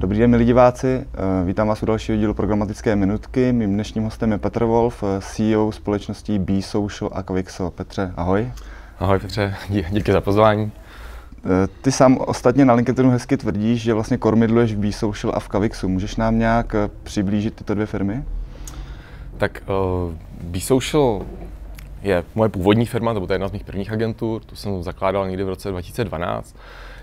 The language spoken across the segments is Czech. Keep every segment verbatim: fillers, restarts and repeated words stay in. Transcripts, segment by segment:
Dobrý den, milí diváci, vítám vás u dalšího dílu programatické minutky. Mým dnešním hostem je Petr Volf, C E O společností BeSocial a Cavixu. Petře, ahoj. Ahoj Petře, díky za pozvání. Ty sám ostatně na LinkedInu hezky tvrdíš, že vlastně kormidluješ v BeSocial a v Cavixu. Můžeš nám nějak přiblížit tyto dvě firmy? Tak uh, BeSocial je moje původní firma, to byla jedna z mých prvních agentur, tu jsem zakládal někdy v roce dva tisíce dvanáct.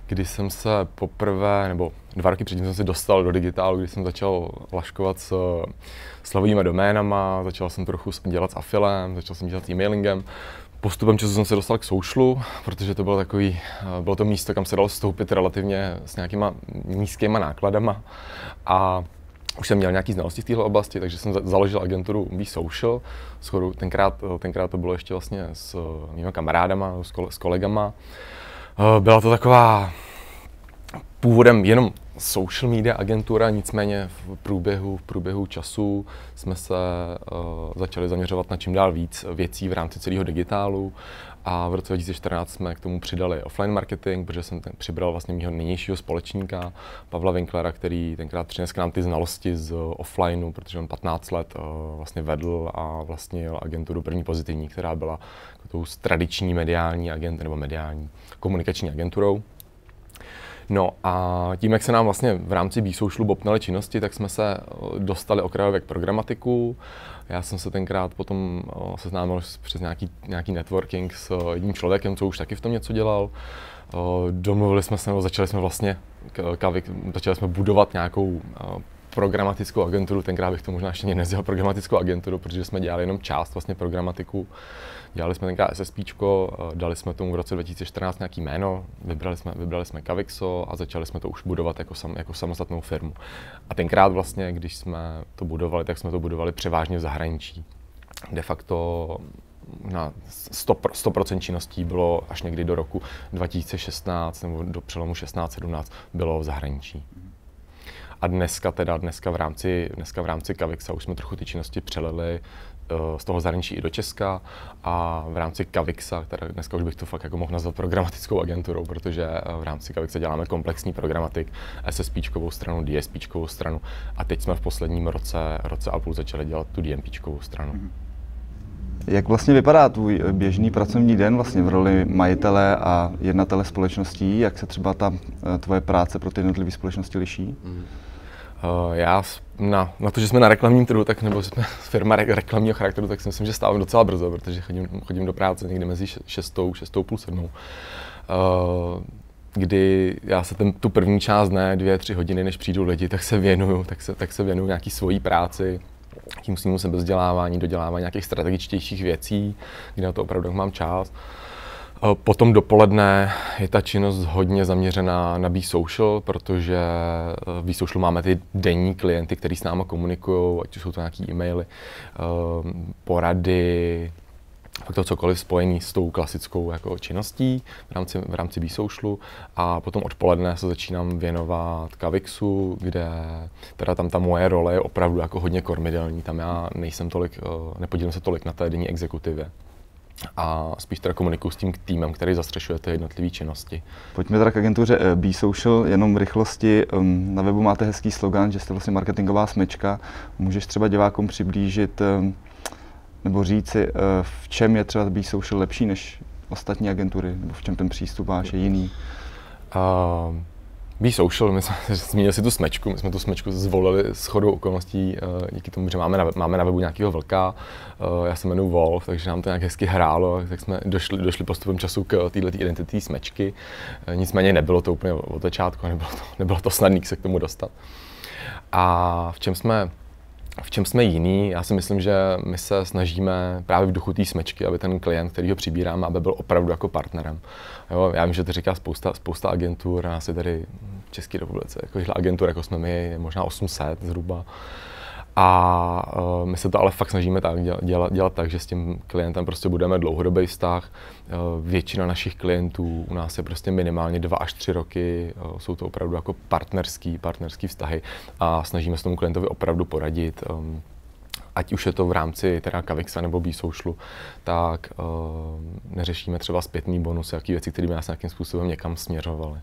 Kdy jsem se poprvé, nebo dva roky předtím jsem se dostal do digitálu, kdy jsem začal laškovat s slovovými doménama, začal jsem trochu dělat s afilem, začal jsem dělat s e-mailingem. Postupem času jsem se dostal k socialu, protože to bylo takový, bylo to místo, kam se dalo vstoupit relativně s nějakýma nízkýma nákladama. A už jsem měl nějaké znalosti v této oblasti, takže jsem založil agenturu BeSocial. Shodou, tenkrát, tenkrát to bylo ještě vlastně s mýma kamarádama, s kolegama. Byla to taková původem jenom social media agentura, nicméně v průběhu, v průběhu času jsme se uh, začali zaměřovat na čím dál víc věcí v rámci celého digitálu a v roce dva tisíce čtrnáct jsme k tomu přidali offline marketing, protože jsem ten přibral vlastně mého nynějšího společníka Pavla Winklera, který tenkrát přinesl k nám ty znalosti z offlineu, protože on patnáct let uh, vlastně vedl a vlastnil agenturu První pozitivní, která byla tou tradiční mediální agent nebo mediální komunikační agenturou. No a tím, jak se nám vlastně v rámci BeSocialu bobtnaly činnosti, tak jsme se dostali okrajově k programatiku. Já jsem se tenkrát potom seznámil přes nějaký, nějaký networking s jedním člověkem, co už taky v tom něco dělal. Domluvili jsme se, nebo začali jsme vlastně začali jsme budovat nějakou programatickou agenturu, tenkrát bych to možná ještě nezdělal programatickou agenturu, protože jsme dělali jenom část vlastně programatiku. Dělali jsme tenkrát SSPčko, dali jsme tomu v roce dva tisíce čtrnáct nějaký jméno, vybrali jsme, vybrali jsme Cavixu a začali jsme to už budovat jako, sam, jako samostatnou firmu. A tenkrát vlastně, když jsme to budovali, tak jsme to budovali převážně v zahraničí. De facto na sto procent činností bylo až někdy do roku dva tisíce šestnáct nebo do přelomu šestnáct sedmnáct bylo v zahraničí. A dneska teda, dneska v rámci, dneska v rámci Cavixu už jsme trochu ty činnosti přelili uh, z toho zahraničí i do Česka a v rámci Cavixu, teda dneska už bych to fakt jako mohl nazvat programatickou agenturou, protože v rámci Cavixu děláme komplexní programatik, SSPčkovou stranu, DSPčkovou stranu a teď jsme v posledním roce, roce a půl začali dělat tu DMPčkovou stranu. Jak vlastně vypadá tvůj běžný pracovní den vlastně v roli majitele a jednatele společností? Jak se třeba ta tvoje práce pro ty jednotlivé společnosti liší? Mm. Já na, na to, že jsme na reklamním trhu, tak nebo jsme firma reklamního charakteru, tak si myslím, že stávám docela brzo, protože chodím, chodím do práce někde mezi šestou, šestou, půl sedmou. Uh, kdy já se ten, tu první část dne, dvě, tři hodiny, než přijdu lidi, tak se věnuju, tak se, tak se věnuju nějaký svojí práci. Tím svým sebevzdělávání, dodělávání nějakých strategičtějších věcí, kde na to opravdu mám čas. Potom dopoledne je ta činnost hodně zaměřená na BeSocial, protože v BeSocialu máme ty denní klienty, kteří s náma komunikují, ať už jsou to nějaký e-maily, porady, fakt to cokoliv spojený s tou klasickou jako činností v rámci, v rámci BeSocialu. A potom odpoledne se začínám věnovat Cavixu, kde teda tam ta moje role je opravdu jako hodně kormidelní. Tam já nejsem tolik, nepodílím se tolik na té denní exekutivě. A spíš teda komunikuju s tím týmem, který zastřešuje ty jednotlivé činnosti. Pojďme teda k agentuře BeSocial, jenom v rychlosti. Na webu máte hezký slogan, že jste vlastně marketingová smyčka. Můžeš třeba divákům přiblížit nebo říci, v čem je třeba BeSocial lepší než ostatní agentury, nebo v čem ten přístup váš je jiný? Uh, BeSocial, my jsme zmínili si tu smečku, my jsme tu smečku zvolili shodou okolností uh, díky tomu, že máme na, máme na webu nějakého vlka, uh, já se jmenuji Wolf, takže nám to nějak hezky hrálo, tak jsme došli, došli postupem času k této identity smečky, uh, nicméně nebylo to úplně od začátku, nebylo to, nebylo to snadné se k tomu dostat. A v čem jsme V čem jsme jiný? Já si myslím, že my se snažíme právě v duchu té smečky, aby ten klient, který ho přibíráme, aby byl opravdu jako partnerem. Jo, já vím, že to říká spousta, spousta agentur, nás je tady v České republice, jakožhle agentur, jako jsme my, je možná osm set zhruba. A uh, my se to ale fakt snažíme tak dělat, dělat tak, že s tím klientem prostě budeme dlouhodobý vztah. Uh, většina našich klientů u nás je prostě minimálně dva až tři roky. Uh, jsou to opravdu jako partnerský, partnerský vztahy a snažíme se tomu klientovi opravdu poradit. Um, Ať už je to v rámci teda Cavixu nebo BeSocialu, tak uh, neřešíme třeba zpětný bonus, jaký věci, které by nás nějakým způsobem někam směřovaly.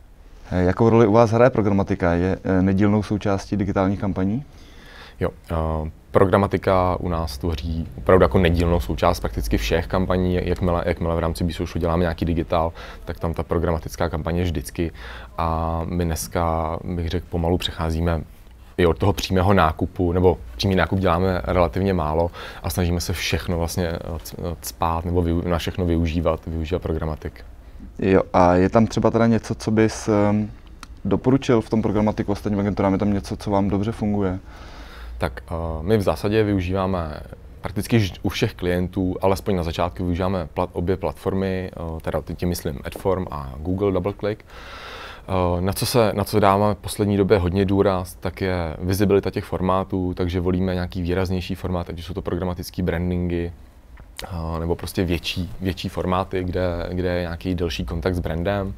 Jakou roli u vás hraje programatika? Je nedílnou součástí digitálních kampaní? Jo, uh, programatika u nás tvoří opravdu jako nedílnou součást prakticky všech kampaní. Jakmile, jakmile v rámci BeSocialu děláme nějaký digitál, tak tam ta programatická kampaně je vždycky. A my dneska, bych řekl, pomalu přecházíme i od toho přímého nákupu, nebo přímý nákup děláme relativně málo a snažíme se všechno vlastně cpát nebo na všechno využívat, využívat programatik. Jo, a je tam třeba teda něco, co bys um, doporučil v tom programatiku ostatním agenturám? Je tam něco, co vám dobře funguje? Tak uh, my v zásadě využíváme prakticky u všech klientů, alespoň na začátku využíváme plat, obě platformy, uh, teda tím myslím Adform a Google Double Click. Uh, na, co se, na co dáváme v poslední době hodně důraz, tak je vizibilita těch formátů, takže volíme nějaký výraznější formát, ať jsou to programatické brandingy, nebo prostě větší, větší formáty, kde, kde je nějaký delší kontakt s brandem.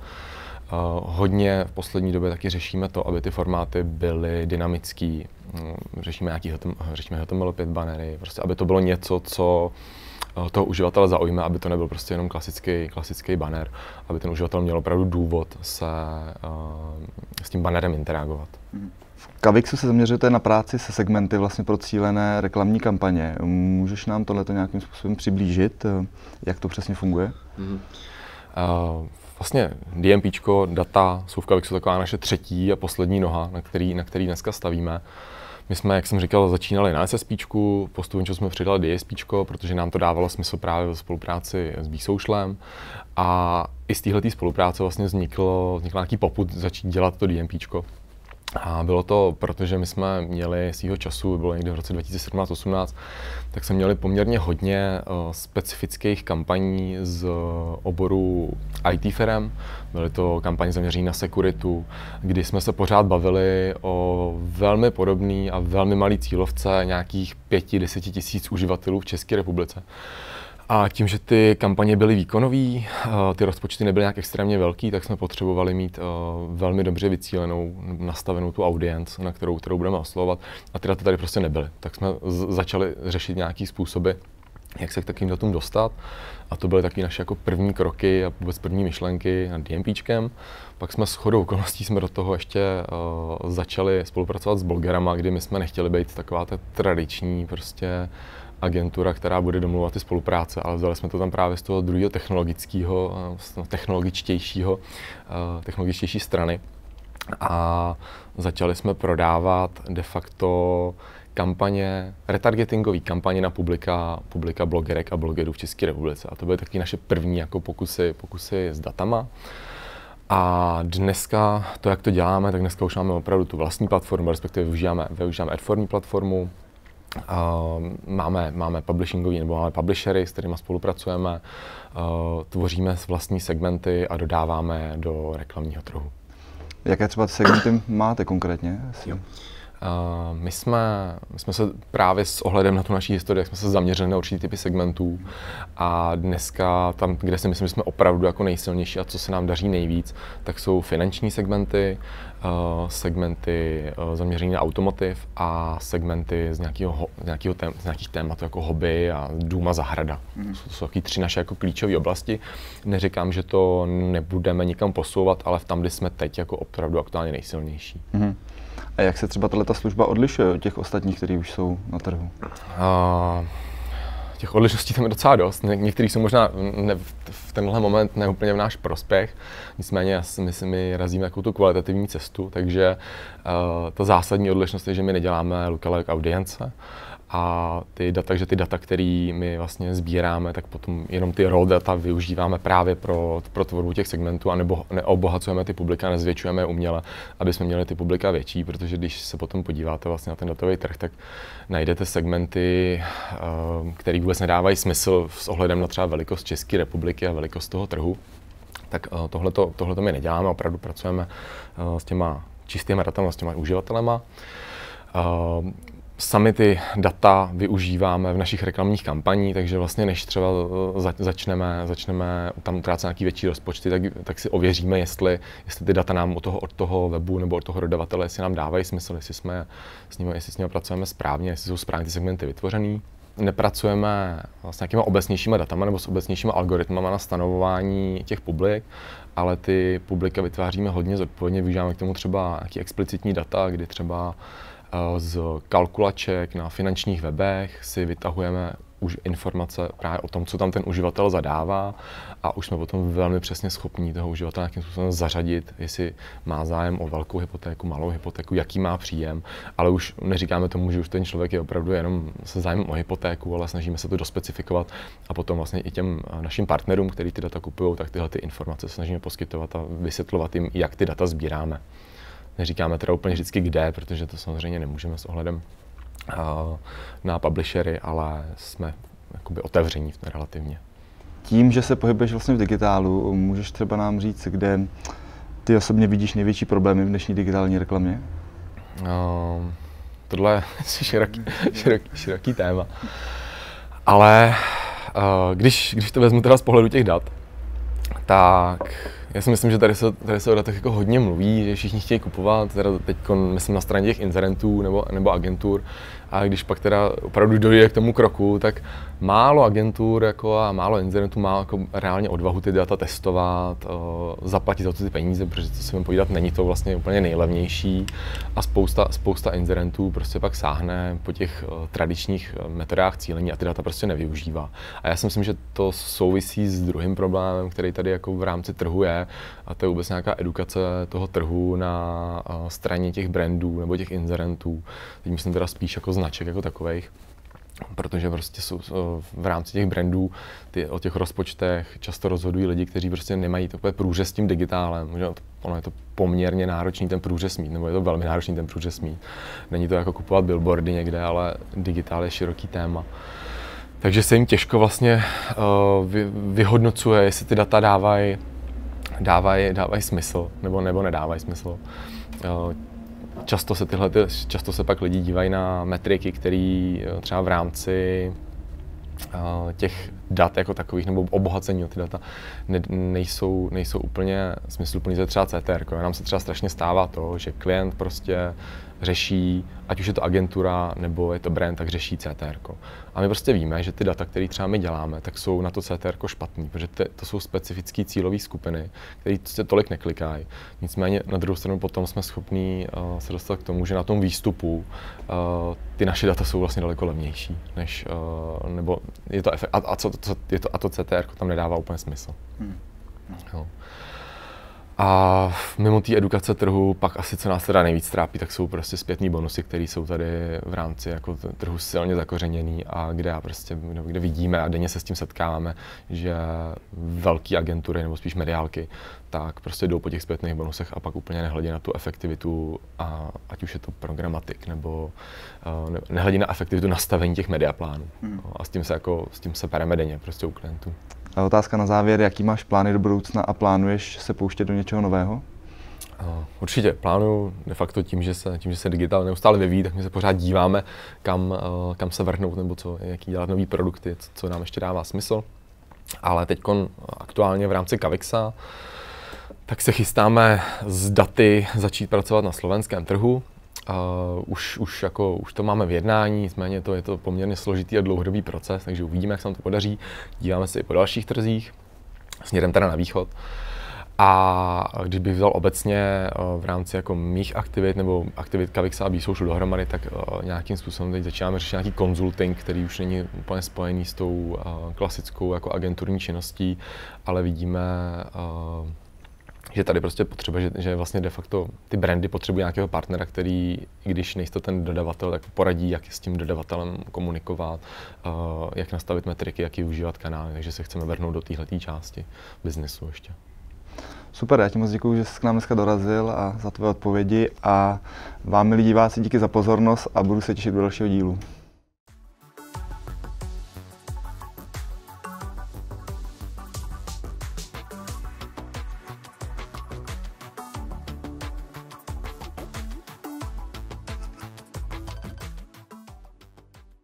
Hodně v poslední době taky řešíme to, aby ty formáty byly dynamický. Řešíme nějaký řešíme H T M L pět banery, prostě aby to bylo něco, co toho uživatele zaujme, aby to nebyl prostě jenom klasický, klasický banner, aby ten uživatel měl opravdu důvod se s tím banerem interagovat. V Cavixu se zaměřujete na práci se segmenty vlastně pro cílené reklamní kampaně. Můžeš nám tohleto nějakým způsobem přiblížit, jak to přesně funguje? Mm-hmm. uh, vlastně D M P čko, data jsou v Cavixu taková naše třetí a poslední noha, na který, na který dneska stavíme. My jsme, jak jsem říkal, začínali na S S P čku, postupně jsme přidali D S P čko, protože nám to dávalo smysl právě ve spolupráci s BeSocialem. A i z téhleté spolupráce vlastně vzniklo, vznikl nějaký popud začít dělat to D M P čko. A bylo to, protože my jsme měli svýho času, bylo někdy v roce dva tisíce sedmnáct osmnáct, tak jsme měli poměrně hodně uh, specifických kampaní z oboru I T firem. Byly to kampaně zaměřené na sekuritu, kdy jsme se pořád bavili o velmi podobný a velmi malý cílovce nějakých pěti deset tisíc uživatelů v České republice. A tím, že ty kampaně byly výkonové, ty rozpočty nebyly nějak extrémně velký, tak jsme potřebovali mít velmi dobře vycílenou, nastavenou tu audience, na kterou, kterou budeme oslovovat. A ty data tady prostě nebyly. Tak jsme začali řešit nějaký způsoby, jak se k takovým datům dostat. A to byly taky naše jako první kroky a vůbec první myšlenky nad D M P čkem. Pak jsme shodou okolností jsme do toho ještě uh, začali spolupracovat s blogerama, kdy my jsme nechtěli být taková ta tradiční prostě agentura, která bude domluvat ty spolupráce, ale vzali jsme to tam právě z toho druhého technologického, technologičtějšího, technologičtější strany a začali jsme prodávat de facto kampaně, retargetingové kampaně na publika, publika blogerek a blogerů v České republice. A to byly taky naše první jako pokusy, pokusy s datama. A dneska to, jak to děláme, tak dneska už máme opravdu tu vlastní platformu, respektive využíváme, využíváme Adformní platformu. Uh, máme, máme publishingový nebo máme publishery, s kterými spolupracujeme, uh, tvoříme vlastní segmenty a dodáváme do reklamního trhu. Jaké třeba segmenty máte konkrétně? Uh, my, jsme, my jsme se právě s ohledem na tu naší historii jsme se zaměřili na určitý typy segmentů a dneska tam, kde si myslím, že jsme opravdu jako nejsilnější a co se nám daří nejvíc, tak jsou finanční segmenty, segmenty zaměřené na automotiv a segmenty z, nějakýho, z, nějakýho tém, z nějakých témat jako hobby a dům a zahrada. Mm. To jsou taky tři naše jako klíčové oblasti. Neříkám, že to nebudeme nikam posouvat, ale v tam, kde jsme teď jako opravdu aktuálně nejsilnější. Mm. A jak se třeba tato služba odlišuje od těch ostatních, které už jsou na trhu? Uh, těch odlišností tam je docela dost. Některý jsou možná ne, v tenhle moment ne úplně v náš prospěch, nicméně my si my razíme jako tu kvalitativní cestu, takže uh, ta zásadní odlišnost je, že my neděláme lookalike audience a ty data, takže ty data, které my vlastně sbíráme, tak potom jenom ty raw data využíváme právě pro, pro tvorbu těch segmentů a nebo neobohacujeme ty publika, nezvětšujeme je uměle, aby jsme měli ty publika větší, protože když se potom podíváte vlastně na ten datový trh, tak najdete segmenty, které vůbec nedávají smysl s ohledem na třeba velikost České republiky a velikost toho trhu. Tak tohleto, tohleto my neděláme, opravdu pracujeme s těma čistýma datama, s těma uživatelema. Sami ty data využíváme v našich reklamních kampaních, takže vlastně než třeba začneme, začneme tam utrácet nějaké větší rozpočty, tak, tak si ověříme, jestli, jestli ty data nám od toho, od toho webu nebo od toho dodavatele, jestli nám dávají smysl, jestli, jsme s nimi, jestli s nimi pracujeme správně, jestli jsou správně ty segmenty vytvořený. nepracujeme s nějakýma obecnějšíma datama nebo s obecnějšíma algoritmama na stanovování těch publik, ale ty publika vytváříme hodně zodpovědně, využíváme k tomu třeba nějaký explicitní data, kdy třeba z kalkulaček na finančních webech si vytahujeme už informace právě o tom, co tam ten uživatel zadává, a už jsme potom velmi přesně schopní toho uživatele nějakým způsobem zařadit, jestli má zájem o velkou hypotéku, malou hypotéku, jaký má příjem, ale už neříkáme tomu, že už ten člověk je opravdu jenom se zájmem o hypotéku, ale snažíme se to dospecifikovat a potom vlastně i těm našim partnerům, kteří ty data kupují, tak tyhle ty informace snažíme poskytovat a vysvětlovat jim, jak ty data sbíráme. Neříkáme teda úplně vždycky kde, protože to samozřejmě nemůžeme s ohledem na publishery, ale jsme jakoby otevření v tom relativně. Tím, že se pohybuješ vlastně v digitálu, můžeš třeba nám říct, kde ty osobně vidíš největší problémy v dnešní digitální reklamě? No, tohle je široký, široký, široký téma. Ale když, když to vezmu teda z pohledu těch dat, tak já si myslím, že tady se, tady se o datech jako hodně mluví, že všichni chtějí kupovat, teda teď myslím na straně těch inzerentů nebo, nebo agentur, a když pak teda opravdu dojde k tomu kroku, tak málo agentur jako a málo inzerentů má jako reálně odvahu ty data testovat, o, zaplatit za to ty peníze, protože to si budeme povídat, není to vlastně úplně nejlevnější, a spousta, spousta inzerentů prostě pak sáhne po těch o, tradičních metodách cílení a ty data prostě nevyužívá. A já si myslím, že to souvisí s druhým problémem, který tady jako v rámci trhu je, a to je vůbec nějaká edukace toho trhu na o, straně těch brandů nebo těch inzerentů. Teď myslím teda spíš jako značek jako takových, protože prostě jsou v rámci těch brandů ty, o těch rozpočtech často rozhodují lidi, kteří prostě nemají takové průřez s tím digitálem. Ono je to poměrně náročný ten průřez mít, nebo je to velmi náročný ten průřez mít. Není to jako kupovat billboardy někde, ale digitál je široký téma. Takže se jim těžko vlastně vy, vyhodnocuje, jestli ty data dávají dávaj, dávaj smysl nebo, nebo nedávají smysl. Často se, tyhle, často se pak lidi dívají na metriky, které třeba v rámci těch dat jako takových, nebo obohacení o ty data, ne, nejsou, nejsou úplně smysluplný, že třeba C T R. Nám se třeba strašně stává to, že klient prostě řeší, ať už je to agentura nebo je to brand, tak řeší C T R. A my prostě víme, že ty data, které třeba my děláme, tak jsou na to C T R špatný, protože ty, to jsou specifické cílové skupiny, které se tolik neklikají. Nicméně na druhou stranu potom jsme schopní uh, se dostat k tomu, že na tom výstupu uh, ty naše data jsou vlastně daleko levnější, než, uh, nebo je to efekt, a, a, co, co, je to, a to C T R tam nedává úplně smysl. Hmm. No. A mimo té edukace trhu, pak asi co nás teda nejvíc trápí, tak jsou prostě zpětní bonusy, které jsou tady v rámci jako trhu silně zakořeněný, a kde já prostě, kde vidíme a denně se s tím setkáváme, že velké agentury nebo spíš mediálky, tak prostě jdou po těch zpětných bonusech a pak úplně nehledí na tu efektivitu, a ať už je to programatik, nebo ne, nehledí na efektivitu nastavení těch mediaplánů. Hmm. A s tím se jako, s tím se pereme denně prostě u klientů. A otázka na závěr, jaký máš plány do budoucna a plánuješ se pouštět do něčeho nového? Určitě, plánuju de facto tím, že se, tím, že se digitál neustále vyvíjí, tak my se pořád díváme, kam, kam se vrhnout, nebo co, jaký dělat nový produkty, co, co nám ještě dává smysl. Ale teď aktuálně v rámci Cavixa, tak se chystáme s daty začít pracovat na slovenském trhu. Uh, už, už, jako, už to máme v jednání, nicméně to je to poměrně složitý a dlouhodobý proces, takže uvidíme, jak se nám to podaří. Díváme se i po dalších trzích, směrem teda na východ. A když bych vzal obecně uh, v rámci jako mých aktivit nebo aktivit Cavixa a BeSocial dohromady, tak uh, nějakým způsobem teď začínáme řešit nějaký konzulting, který už není úplně spojený s tou uh, klasickou jako agenturní činností, ale vidíme, uh, že tady prostě potřeba, že, že vlastně de facto ty brandy potřebují nějakého partnera, který, když nejste ten dodavatel, tak poradí, jak s tím dodavatelem komunikovat, uh, jak nastavit metriky, jak ji užívat kanály, takže se chceme vrhnout do téhleté části biznesu ještě. Super, já ti moc děkuju, že jsi k nám dneska dorazil, a za tvé odpovědi, a vám, milí diváci, díky za pozornost a budu se těšit do dalšího dílu.